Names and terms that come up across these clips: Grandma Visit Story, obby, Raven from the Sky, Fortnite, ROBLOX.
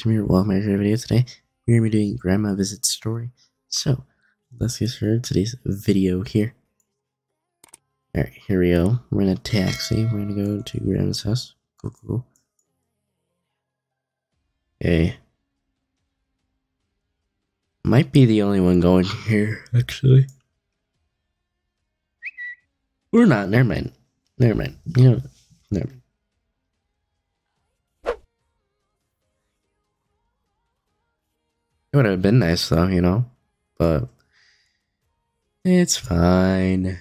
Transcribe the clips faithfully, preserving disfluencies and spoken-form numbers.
Jason here. Welcome back to another video. Today we're going to be doing Grandma Visit Story. So let's get started today's video here. Alright, here we go. We're in a taxi. We're going to go to Grandma's house. Cool, cool. Okay. Might be the only one going here, actually. We're not. Never mind. Never mind. You know, never mind. It would have been nice though, you know, but it's fine.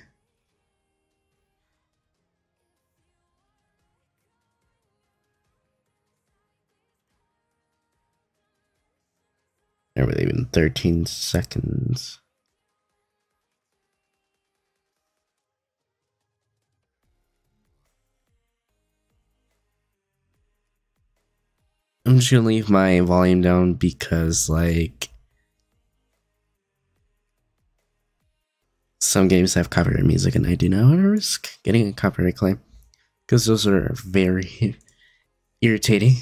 They're leaving thirteen seconds. I'm just gonna leave my volume down because, like, some games have copyright music and I do not want to risk getting a copyright claim because those are very irritating.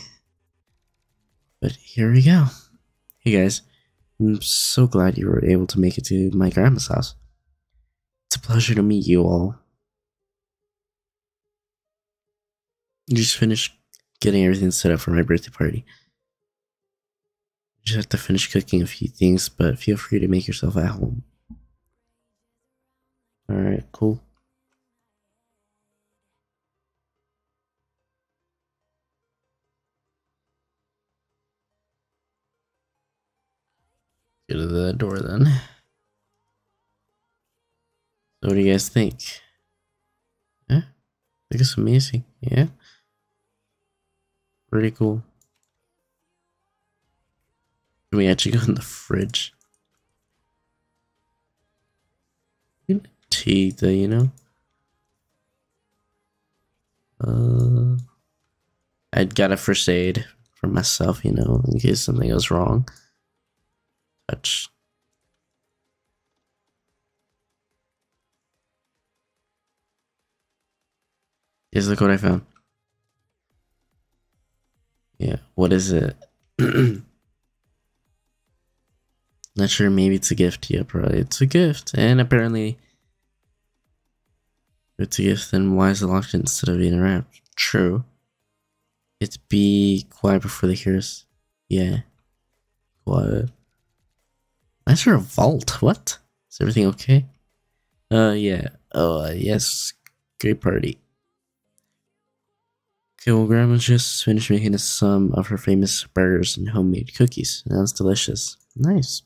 But here we go. Hey guys, I'm so glad you were able to make it to my grandma's house. It's a pleasure to meet you all. You just finished getting everything set up for my birthday party. Just have to finish cooking a few things, but feel free to make yourself at home. Alright, cool. Go to the door then. So what do you guys think? Huh? I think it's amazing, yeah? Pretty cool. Can we actually go in the fridge? Tea, though, you know? Uh, I'd got a first aid for myself, you know, in case something goes wrong. Touch. Here's look what I found. Yeah, what is it? Not sure, maybe it's a gift. Yeah, probably it's a gift. And apparently, if it's a gift, then why is it locked instead of being wrapped? True. It's be quiet before they hear us. Yeah. Quiet. That's your vault. What? Is everything okay? Uh, yeah. Oh, uh, yes. Great party. Okay, well, Grandma just finished making us some of her famous burgers and homemade cookies. Sounds delicious. Nice.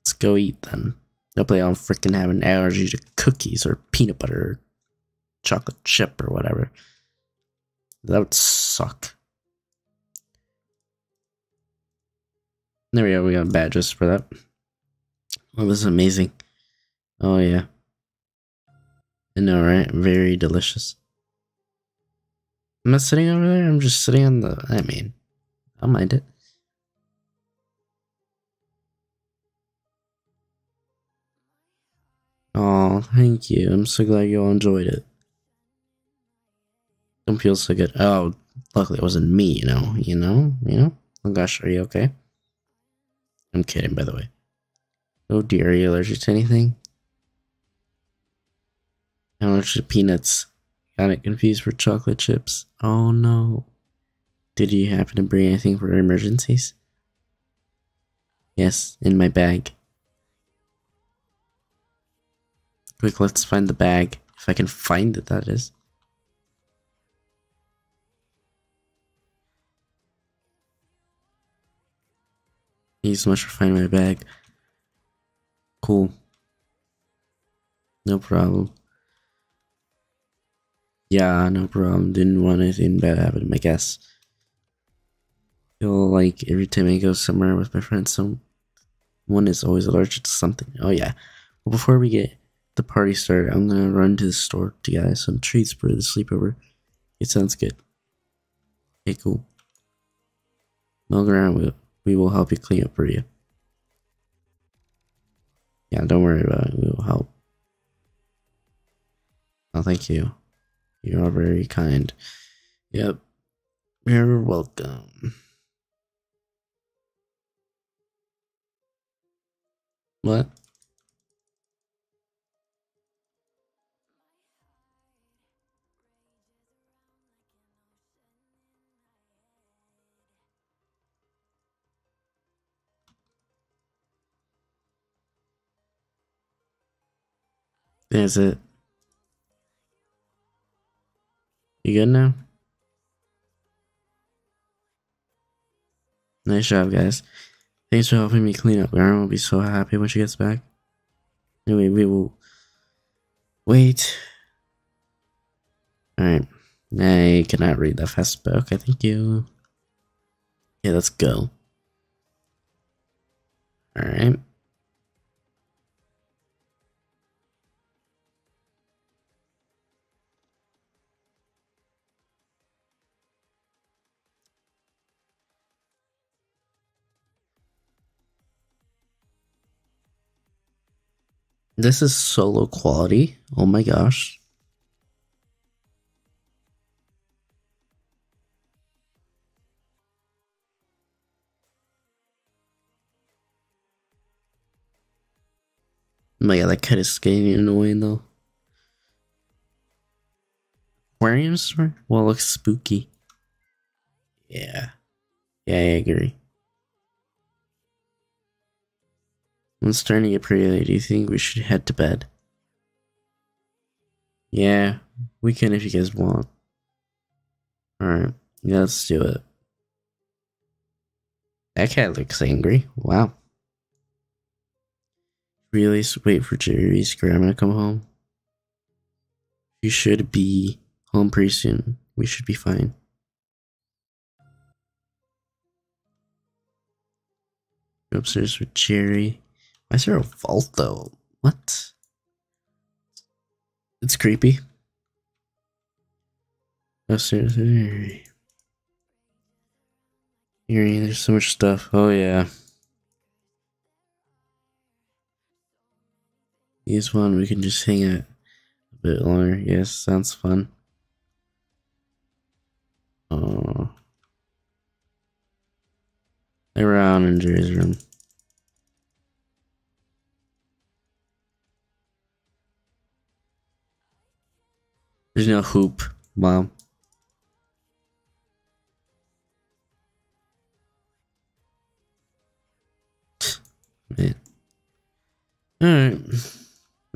Let's go eat then. Hopefully I don't freaking have an allergy to cookies or peanut butter or chocolate chip or whatever. That would suck. There we go, we got badges for that. Oh, this is amazing. Oh yeah. I know, right? Very delicious. I'm not sitting over there, I'm just sitting on the, I mean, I don't mind it. Aw, thank you, I'm so glad you all enjoyed it. Don't feel so good. Oh, luckily it wasn't me, you know, you know, you know? Oh gosh, are you okay? I'm kidding, by the way. Oh dear, are you allergic to anything? I'm allergic to peanuts. Got it confused for chocolate chips. Oh no. Did you happen to bring anything for emergencies? Yes, in my bag. Quick, let's find the bag. If I can find it, that is. Thank you so much for finding my bag. Cool. No problem. Yeah, no problem. Didn't want anything bad to happen, I guess. Feel like every time I go somewhere with my friends, someone is always allergic to something. Oh yeah. Well, before we get the party started, I'm gonna run to the store to get some treats for the sleepover. It sounds good. Okay, cool. Milk around, we, we will help you clean up for you. Yeah, don't worry about it. We will help. Oh, thank you. You are very kind. Yep. You're welcome. What? There's it. You good now? Nice job, guys. Thanks for helping me clean up. Grandma will be so happy when she gets back. Anyway, we will wait. Alright. I cannot read that fast, but okay, thank you. Yeah, let's go. Alright. This is so low quality. Oh my gosh. Oh my god, that cut is getting annoying though. Aquarium store? Well, it looks spooky. Yeah. Yeah, I agree. It's starting to get pretty late. Do you think we should head to bed? Yeah, we can if you guys want. Alright, yeah, let's do it. That cat looks angry. Wow. Really wait for Jerry's grandma to come home? She should be home pretty soon. We should be fine. Go upstairs with Jerry. I see a vault though. What? It's creepy. Oh, seriously. There's so much stuff. Oh, yeah. Here's one. We can just hang out a bit longer. Yes, sounds fun. Oh. Around in Jerry's room. There's no hoop, Mom. Man. Alright.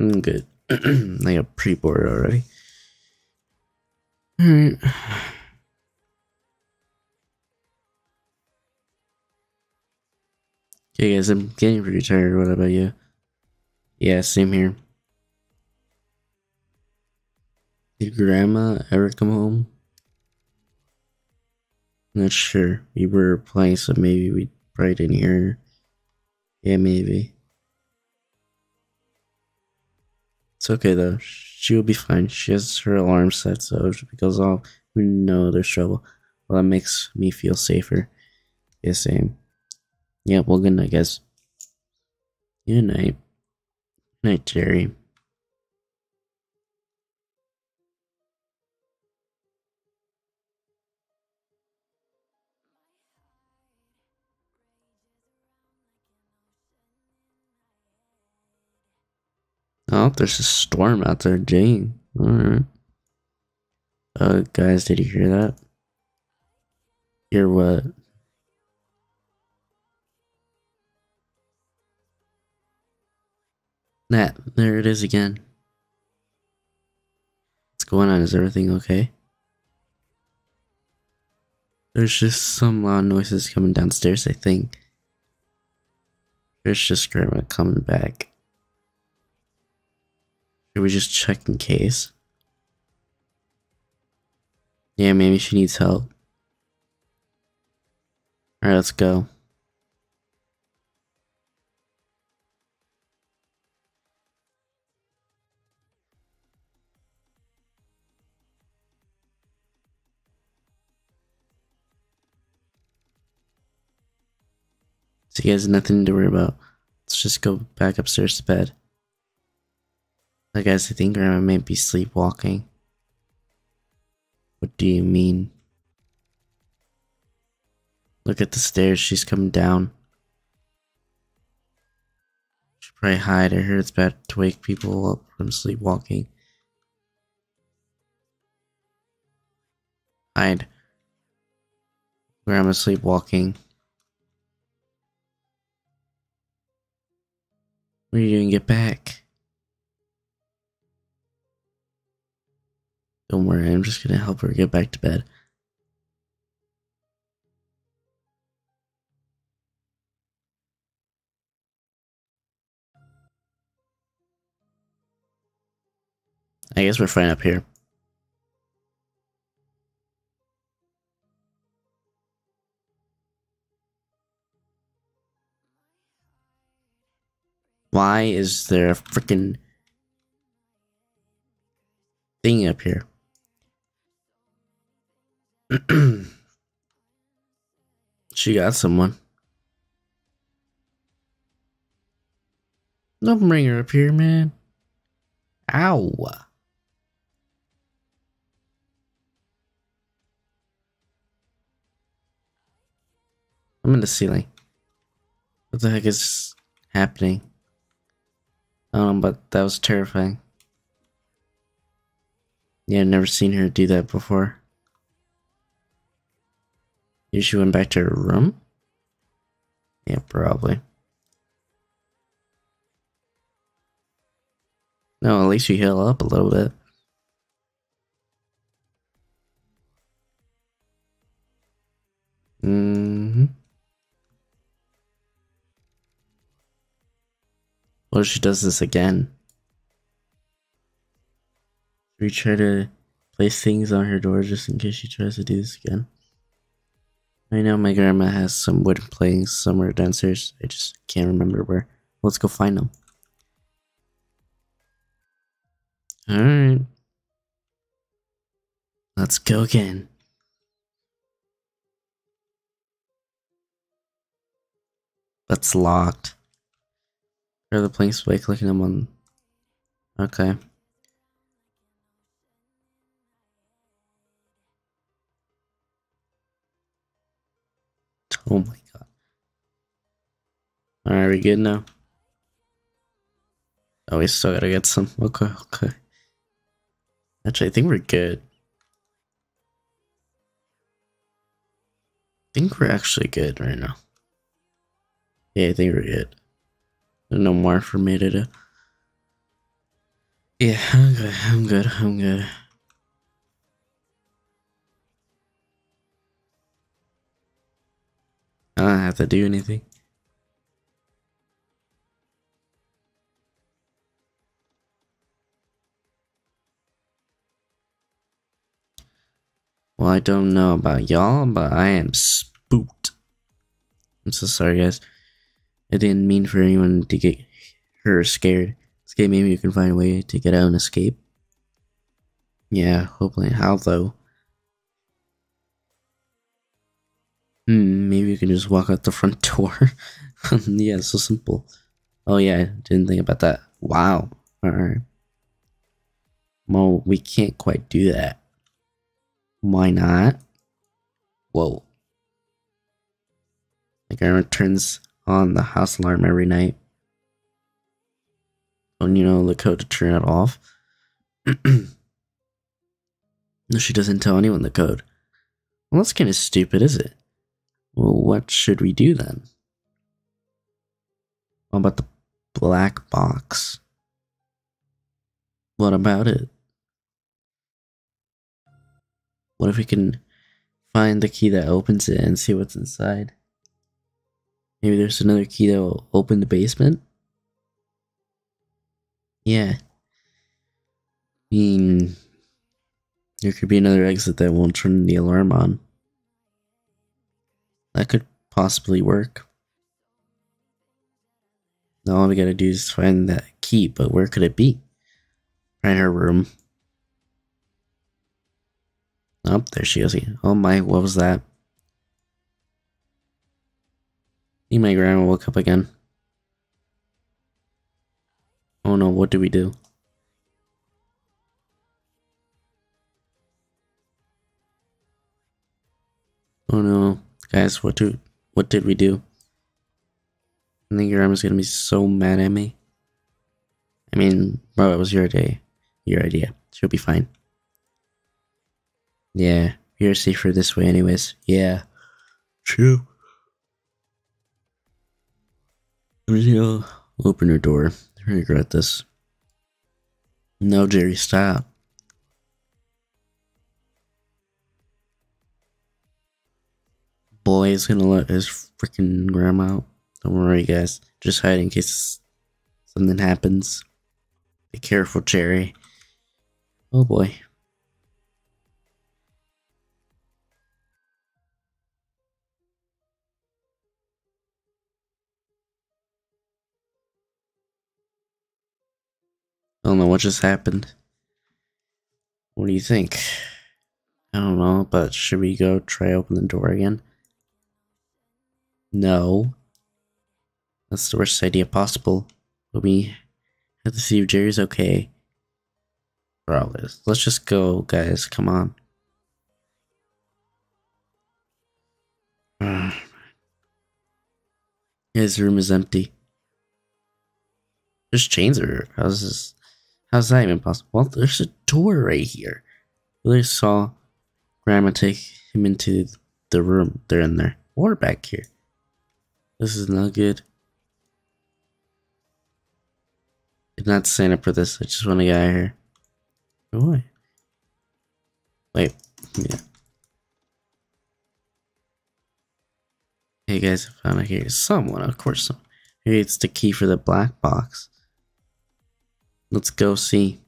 I'm good. I got pretty bored already. Alright. Okay, guys, I'm getting pretty tired. What about you? Yeah, same here. Did Grandma ever come home? Not sure. We were playing, so maybe we probably didn't hear her. Yeah, maybe. It's okay though. She'll be fine. She has her alarm set, so if it goes off, we know there's trouble. Well, that makes me feel safer. Yeah, same. Yeah, well, good night, guys. Good night. Good night, Jerry. Oh, there's a storm out there, Jane. Alright. Uh, guys, did you hear that? Hear what? That, there it is again. What's going on? Is everything okay? There's just some loud noises coming downstairs, I think. There's just Grandma coming back. Should we just check in case? Yeah, maybe she needs help. Alright, let's go. So you guys have nothing to worry about. Let's just go back upstairs to bed. I guess I think Grandma might be sleepwalking. What do you mean? Look at the stairs. She's coming down. She'll probably hide. I heard it's bad to wake people up from sleepwalking. Hide. Grandma's sleepwalking. What are you doing? Get back. Don't worry, I'm just gonna help her get back to bed. I guess we're fine up here. Why is there a freaking thing up here? She got someone. Don't bring her up here, man. Ow. I'm in the ceiling. What the heck is happening? Um, but that was terrifying. Yeah, I've never seen her do that before. Maybe she went back to her room? Yeah, probably. No, at least you heal up a little bit. Mm-hmm. What if she does this again? Should we try to place things on her door just in case she tries to do this again? I know my grandma has some wooden planks somewhere downstairs. I just can't remember where. Let's go find them. Alright. Let's go again. That's locked. Where are the planks by clicking them on? Okay. Oh my god. Alright, we good now? Oh, we still gotta get some. Okay, okay. Actually, I think we're good. I think we're actually good right now. Yeah, I think we're good. There's no more for me to do. Yeah, I'm good, I'm good, I'm good. I don't have to do anything. Well, I don't know about y'all, but I am spooked. I'm so sorry, guys. I didn't mean for anyone to get her scared. This game, maybe you can find a way to get out and escape. Yeah, hopefully. How though? Hmm, maybe you can just walk out the front door. Yeah, so simple. Oh yeah, I didn't think about that. Wow. Alright. Well, we can't quite do that. Why not? Whoa. Like, I turns on the house alarm every night. And you know the code to turn it off. No, she doesn't tell anyone the code. Well, that's kind of stupid, is it? Well, what should we do then? What about the black box? What about it? What if we can find the key that opens it and see what's inside? Maybe there's another key that will open the basement? Yeah. I mean, there could be another exit that won't turn the alarm on. That could possibly work. Now all we gotta do is find that key, but where could it be? Right in her room. Oh, there she goes again. Oh my, what was that? I think my grandma woke up again. Oh no, what do we do? Oh no. Guys, what do what did we do? I think your grandma's gonna be so mad at me. I mean, bro, it was your day, your idea. She'll be fine. Yeah, you're safer this way, anyways. Yeah, true. I'm just gonna open her door. I regret this. No, Jerry, stop. Boy is gonna let his freaking grandma out. Don't worry, guys. Just hide in case something happens. Be careful, Jerry. Oh boy. I don't know what just happened. What do you think? I don't know, but should we go try open the door again? No. That's the worst idea possible. But we have to see if Jerry's okay. For all this. Let's just go, guys. Come on. Uh, his room is empty. There's chains everywhere. How's this? How's that even possible? Well, there's a door right here. Willie saw Grandma take him into the room. They're in there. Or back here. This is not good. Did not sign up for this. I just want to get out of here. Go away. Wait. Yeah. Hey guys, I found out here. Someone, of course. Someone. Here it's the key for the black box. Let's go see.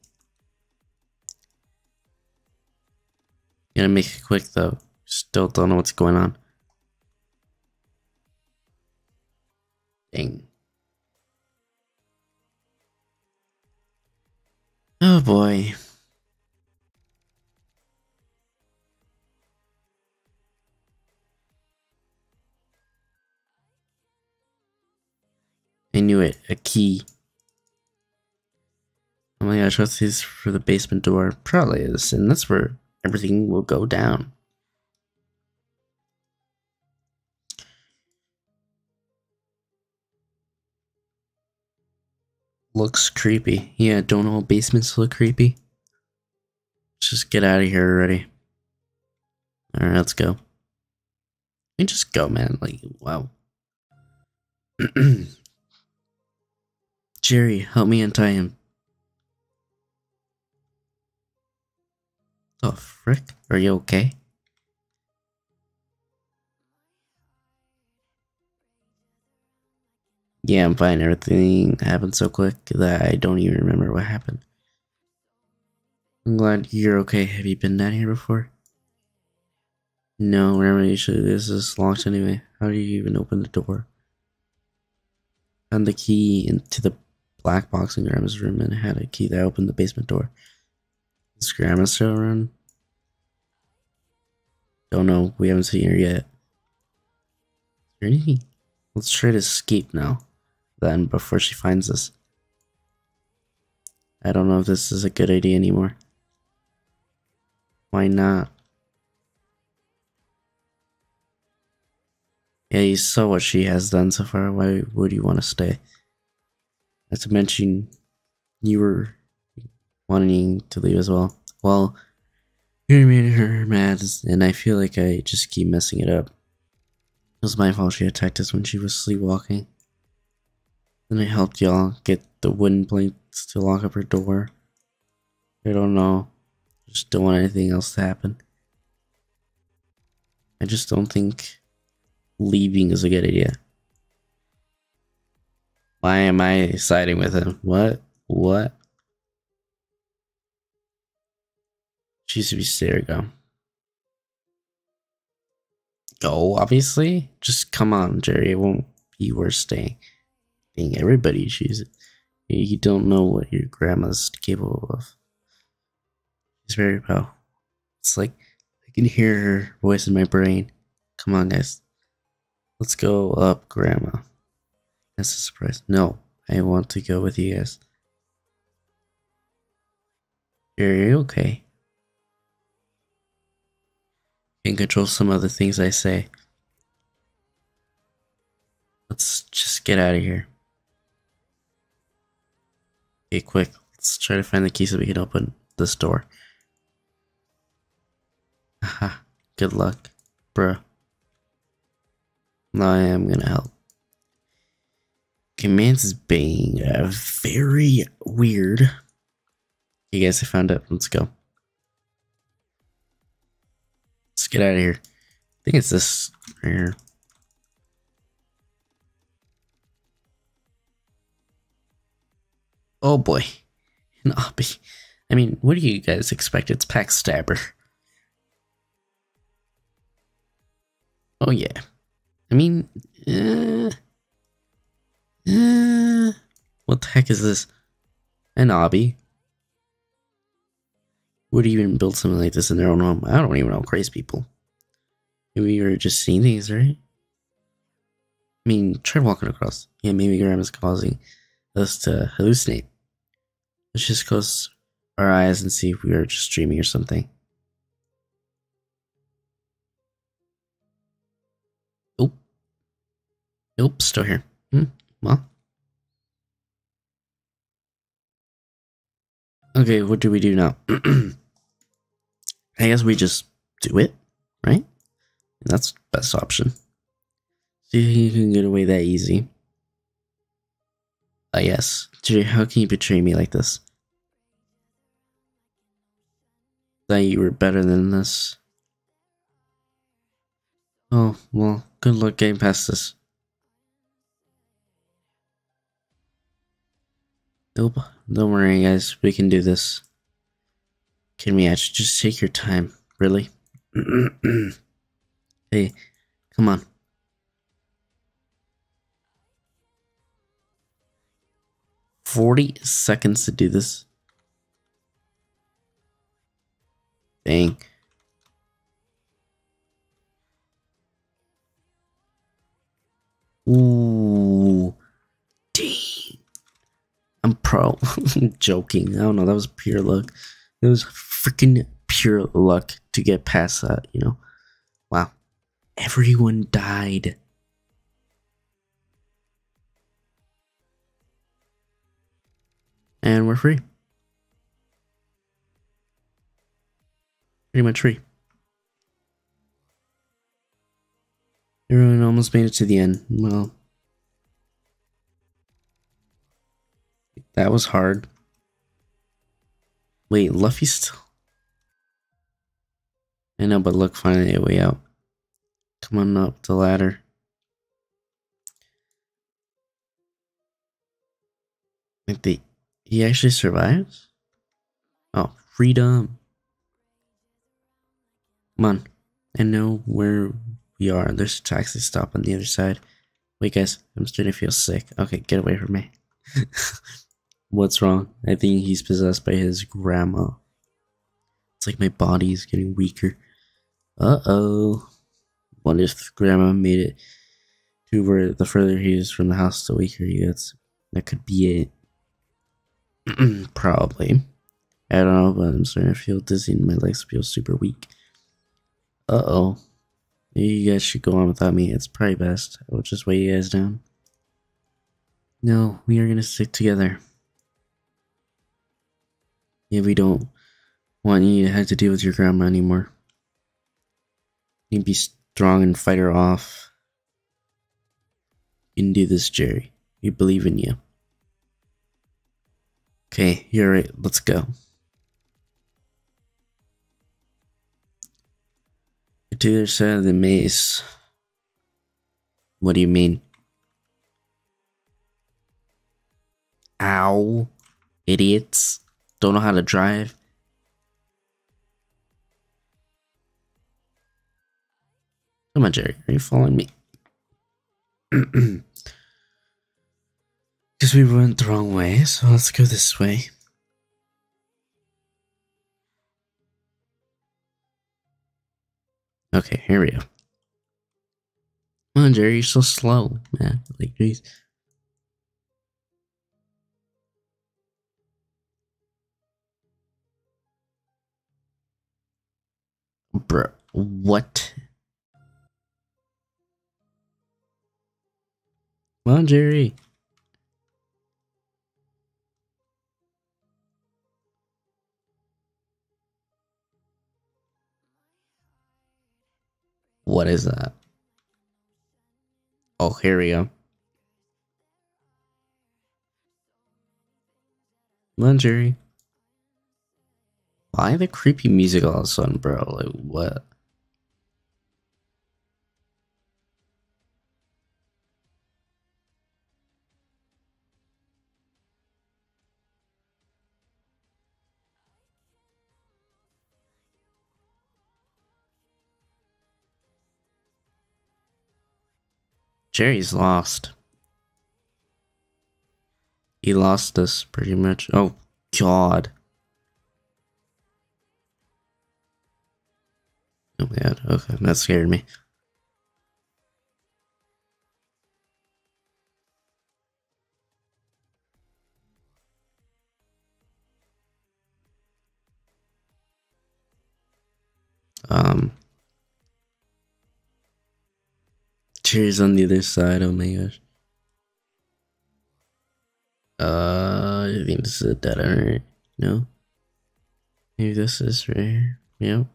Gonna make it quick though. Still don't know what's going on. Dang. Oh boy. I knew it. A key. Oh my gosh, what's this for the basement door? Probably is, and that's where everything will go down. Looks creepy. Yeah, don't all basements look creepy? Let's just get out of here already. Alright, let's go. You just go, man. Like, wow. Jerry, help me untie him. The frick? Are you okay? Yeah, I'm fine. Everything happened so quick that I don't even remember what happened. I'm glad you're okay. Have you been down here before? No, remember, usually this is locked anyway. How do you even open the door? Found the key into the black box in Grandma's room and had a key that opened the basement door. Is Grandma still around? Don't know. We haven't seen her yet. Is there anything? Let's try to escape now. Then, before she finds us. I don't know if this is a good idea anymore. Why not? Yeah, you saw what she has done so far. Why would you want to stay? Not to mention, you were wanting to leave as well. Well, you made her mad, and I feel like I just keep messing it up. It was my fault she attacked us when she was sleepwalking. Then I helped y'all get the wooden plates to lock up her door. I don't know. I just don't want anything else to happen. I just don't think leaving is a good idea. Why am I siding with him? What? What? She used to be there. Go. Go, obviously. Just come on, Jerry. It won't be worth staying. Dang, everybody she's you don't know what your grandma's capable of. She's very powerful. It's like I can hear her voice in my brain. Come on, guys. Let's go up, Grandma. That's a surprise. No, I want to go with you guys. Are you okay? Can control some other things I say. Let's just get out of here. Okay, quick. Let's try to find the key so we can open this door. Aha. Good luck, bruh. Now I am gonna help. Commands is being uh, very weird. You guys, I found it. Let's go. Let's get out of here. I think it's this right here. Oh boy. An obby. I mean, what do you guys expect? It's Packstabber. Oh yeah. I mean, uh, uh, what the heck is this? An obby. Would even build something like this in their own home? I don't even know, crazy people. Maybe we were just seeing these, right? I mean, try walking across. Yeah, maybe Grandma's causing us to hallucinate. Let's just close our eyes and see if we were just dreaming or something. Nope. Nope, still here. Hmm, well. Okay, what do we do now? I guess we just do it, right? That's the best option. See if you can get away that easy. I guess. How can you betray me like this? That you were better than this. Oh, well, good luck getting past this. Nope. Don't worry, guys. We can do this. Can we actually just take your time? Really? Hey, come on. forty seconds to do this. Dang. Ooh. Dang. I'm pro. I'm joking. I don't know. That was pure luck. It was freaking pure luck to get past that, you know? Wow. Everyone died. And we're free. Pretty much free. Everyone almost made it to the end. Well, that was hard. Wait, Luffy's still... I know, but look, finally a way out. Come on up the ladder. Like the... He actually survives? Oh, freedom. Come on. I know where we are. There's a taxi stop on the other side. Wait, guys. I'm starting to feel sick. Okay, get away from me. What's wrong? I think he's possessed by his grandma. It's like my body is getting weaker. Uh-oh. What if Grandma made it to where the further he is from the house, the weaker he gets? That could be it. Probably. I don't know, but I'm starting to feel dizzy and my legs feel super weak. Uh-oh. Maybe you guys should go on without me. It's probably best. I will just weigh you guys down. No, we are going to stick together. Yeah, we don't want you to have to deal with your grandma anymore. You can be strong and fight her off. You can do this, Jerry. We believe in you. Okay, you're right. Let's go. You're to the other side of the maze. What do you mean? Ow. Idiots. Don't know how to drive. Come on, Jerry. Are you following me? Because we went the wrong way, so let's go this way. Okay, here we go. Come on, Jerry, you're so slow, man. Like, geez. Bruh, what? Come on, Jerry. What is that? Oh, here we go. Come on, Jerry. Why the creepy music all of a sudden, bro? Like, what? Jerry's lost. He lost this pretty much. Oh, God. Oh, man. Okay, that scared me. Um. Jerry's on the other side. Oh my gosh. Uh, I think this is a dead end, right? No? Maybe this is right here. Yep.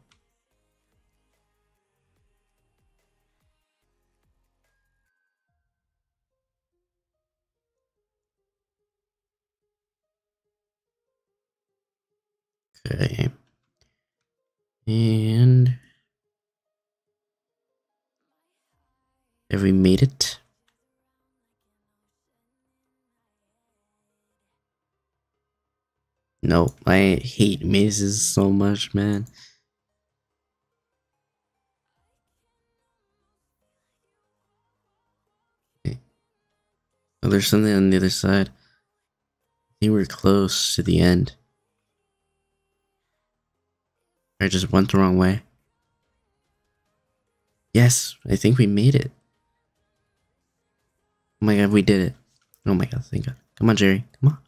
Okay. And have we made it? Nope, I hate mazes so much, man. Okay. Oh, there's something on the other side. I think we're close to the end. I just went the wrong way. Yes, I think we made it. Oh my god, we did it. Oh my god, thank god. Come on, Jerry, come on.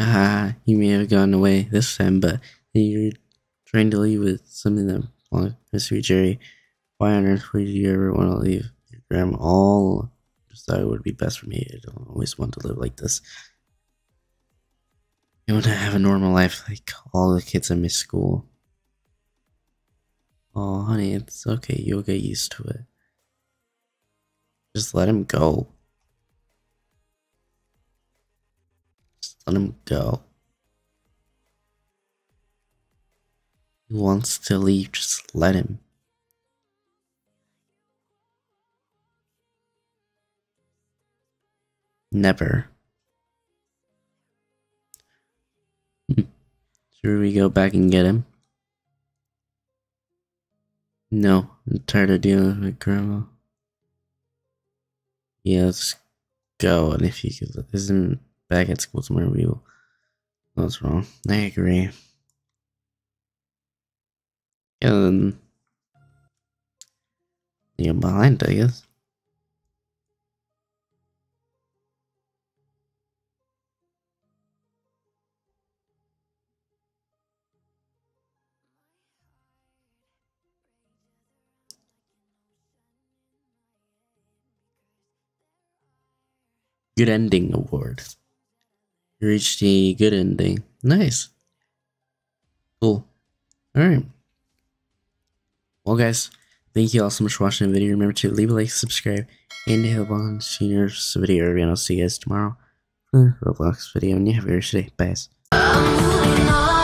Ah, you may have gone away this time, but you're trying to leave with something that belongs to Sweet Jerry. Why on earth would you ever want to leave your grandma? All just thought it would be best for me. I don't always want to live like this. I want to have a normal life like all the kids in my school. Oh, honey, it's okay. You'll get used to it. Just let him go. Let him go. He wants to leave, just let him. Never. Should we go back and get him? No, I'm tired of dealing with Grandma. Yeah, let's go. And if you could, isn't back at school tomorrow, we will. That's wrong. I agree. Yeah, then you're behind, I guess. Good ending award. You reached a good ending. Nice. Cool. Alright. Well, guys, thank you all so much for watching the video. Remember to leave a like, subscribe, and hit the bell on this video. And I'll see you guys tomorrow for a Roblox video. And you have a great day. Bye, guys.